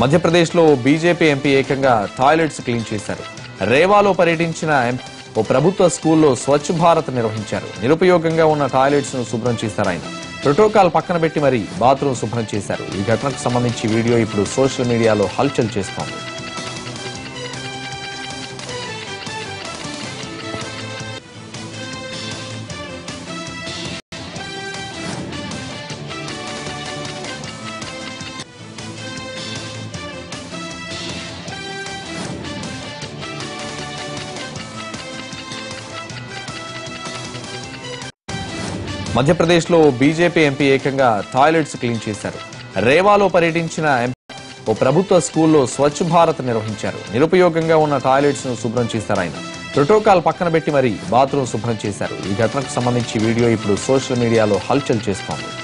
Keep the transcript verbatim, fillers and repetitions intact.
మధ్యప్రదేశ్ లో BJP MP ఏకంగా toilets clean చేశారు. రేవాలో పర్యటించిన ఓ ప్రభుత్వ స్కూల్లో స్వచ్ఛ భారత్ నిర్వహించారు. నిరుపయోగంగా ఉన్న టాయిలెట్స్ ను శుభ్రం చేశారు. ఆయన ప్రోటోకాల్ పక్కన పెట్టి మరీ బాత్రూమ్ శుభ్రం చేశారు. ఈ ఘటనకు సంబంధించి వీడియో ఇప్పుడు సోషల్ మీడియాలో హల్చల్ చేస్తోంది. మధ్యప్రదేశ్ లో బీజేపీ ఎంపీ ఏకంగా టాయిలెట్స్ క్లీన్ చేశారు. రేవాలో పర్యటించిన ఓ ప్రభుత్వ స్కూల్లో స్వచ్ఛ భారత్ నిర్వహించారు. నిరుపయోగంగా ఉన్న టాయిలెట్స్ ను శుభ్రం చేశారు. ఆయన ప్రోటోకాల్ పక్కన పెట్టి మరీ బాత్రూమ్ శుభ్రం చేశారు. ఈ ఘటనకు సంబంధించి వీడియో ఇప్పుడు సోషల్ మీడియాలో హల్చల్ చేస్తోంది.